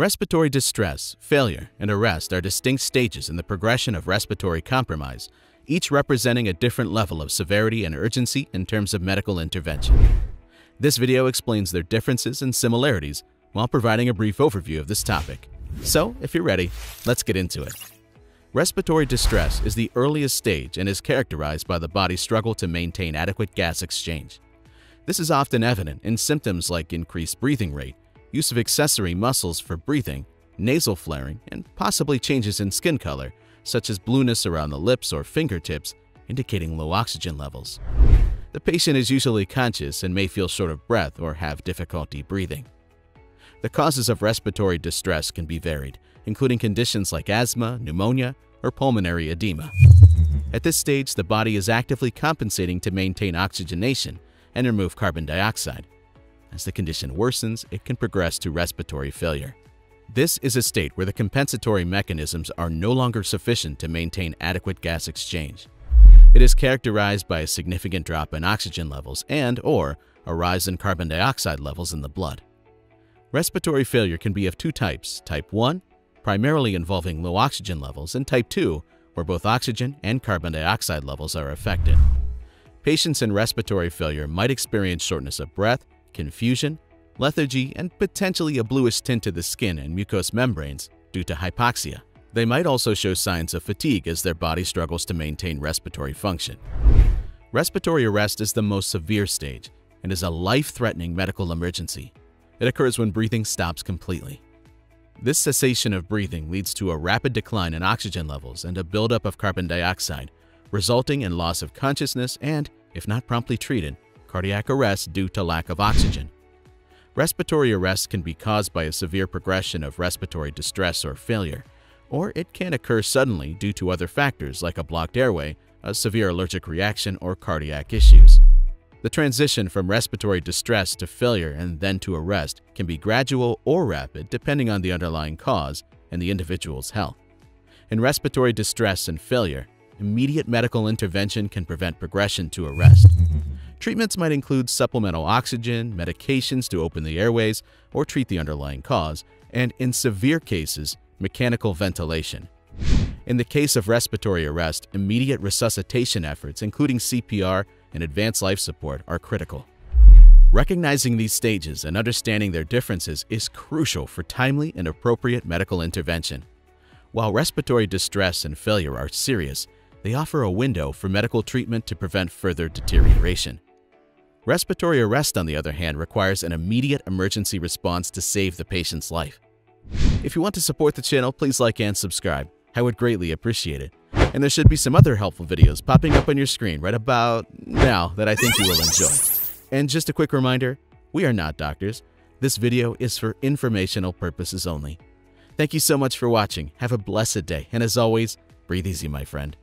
Respiratory distress, failure, and arrest are distinct stages in the progression of respiratory compromise, each representing a different level of severity and urgency in terms of medical intervention. This video explains their differences and similarities while providing a brief overview of this topic. So, if you're ready, let's get into it. Respiratory distress is the earliest stage and is characterized by the body's struggle to maintain adequate gas exchange. This is often evident in symptoms like increased breathing rate, use of accessory muscles for breathing, nasal flaring, and possibly changes in skin color, such as blueness around the lips or fingertips, indicating low oxygen levels. The patient is usually conscious and may feel short of breath or have difficulty breathing. The causes of respiratory distress can be varied, including conditions like asthma, pneumonia, or pulmonary edema. At this stage, the body is actively compensating to maintain oxygenation and remove carbon dioxide. As the condition worsens, it can progress to respiratory failure. This is a state where the compensatory mechanisms are no longer sufficient to maintain adequate gas exchange. It is characterized by a significant drop in oxygen levels and/or a rise in carbon dioxide levels in the blood. Respiratory failure can be of two types: type 1, primarily involving low oxygen levels, and type 2, where both oxygen and carbon dioxide levels are affected. Patients in respiratory failure might experience shortness of breath, confusion, lethargy, and potentially a bluish tint to the skin and mucous membranes due to hypoxia. They might also show signs of fatigue as their body struggles to maintain respiratory function. Respiratory arrest is the most severe stage and is a life-threatening medical emergency. It occurs when breathing stops completely. This cessation of breathing leads to a rapid decline in oxygen levels and a buildup of carbon dioxide, resulting in loss of consciousness and, if not promptly treated, cardiac arrest due to lack of oxygen. Respiratory arrest can be caused by a severe progression of respiratory distress or failure, or it can occur suddenly due to other factors like a blocked airway, a severe allergic reaction, or cardiac issues. The transition from respiratory distress to failure and then to arrest can be gradual or rapid depending on the underlying cause and the individual's health. In respiratory distress and failure, immediate medical intervention can prevent progression to arrest. Treatments might include supplemental oxygen, medications to open the airways or treat the underlying cause, and in severe cases, mechanical ventilation. In the case of respiratory arrest, immediate resuscitation efforts, including CPR and advanced life support, are critical. Recognizing these stages and understanding their differences is crucial for timely and appropriate medical intervention. While respiratory distress and failure are serious, they offer a window for medical treatment to prevent further deterioration. Respiratory arrest, on the other hand, requires an immediate emergency response to save the patient's life. If you want to support the channel, please like and subscribe. I would greatly appreciate it. And there should be some other helpful videos popping up on your screen right about now that I think you will enjoy. And just a quick reminder, we are not doctors. This video is for informational purposes only. Thank you so much for watching. Have a blessed day. And as always, breathe easy, my friend.